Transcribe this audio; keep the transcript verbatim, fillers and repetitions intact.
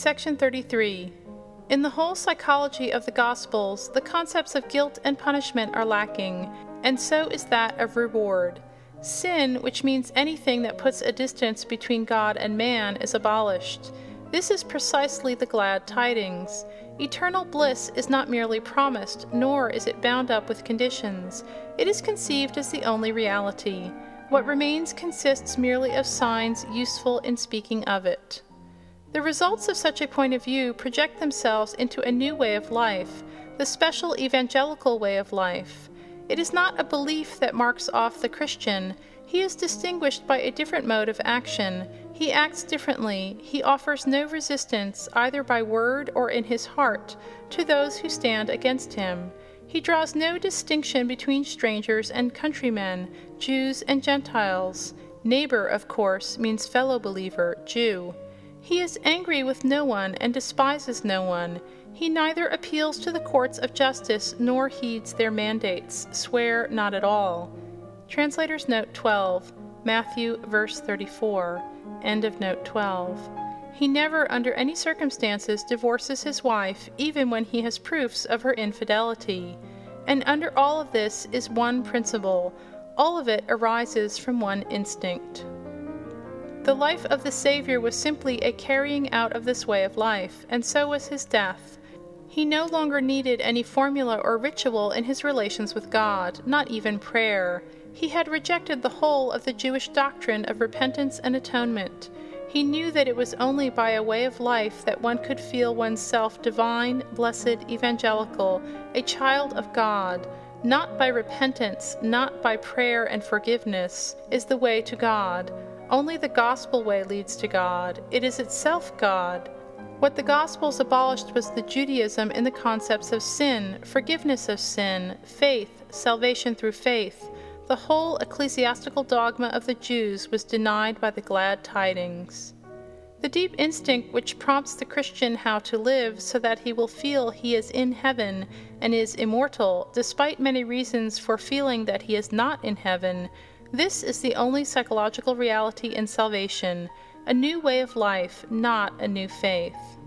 Section thirty-three. In the whole psychology of the Gospels, the concepts of guilt and punishment are lacking, and so is that of reward. Sin, which means anything that puts a distance between God and man, is abolished. This is precisely the glad tidings. Eternal bliss is not merely promised, nor is it bound up with conditions. It is conceived as the only reality. What remains consists merely of signs useful in speaking of it. The results of such a point of view project themselves into a new way of life, the special evangelical way of life. It is not a belief that marks off the Christian. He is distinguished by a different mode of action. He acts differently. He offers no resistance, either by word or in his heart, to those who stand against him. He draws no distinction between strangers and countrymen, Jews and Gentiles. Neighbor, of course, means fellow believer, Jew. He is angry with no one and despises no one. He neither appeals to the courts of justice nor heeds their mandates. Swear not at all. Translator's Note twelve, Matthew, verse thirty-four. End of Note twelve. He never, under any circumstances, divorces his wife, even when he has proofs of her infidelity. And under all of this is one principle. All of it arises from one instinct. The life of the Savior was simply a carrying out of this way of life, and so was his death. He no longer needed any formula or ritual in his relations with God, not even prayer. He had rejected the whole of the Jewish doctrine of repentance and atonement. He knew that it was only by a way of life that one could feel oneself divine, blessed, evangelical, a child of God. Not by repentance, not by prayer and forgiveness, is the way to God. Only the gospel way leads to God. It is itself God. What the Gospels abolished was the Judaism in the concepts of sin, forgiveness of sin, faith, salvation through faith. The whole ecclesiastical dogma of the Jews was denied by the glad tidings. The deep instinct which prompts the Christian how to live so that he will feel he is in heaven and is immortal, despite many reasons for feeling that he is not in heaven, this is the only psychological reality in salvation, a new way of life, not a new faith.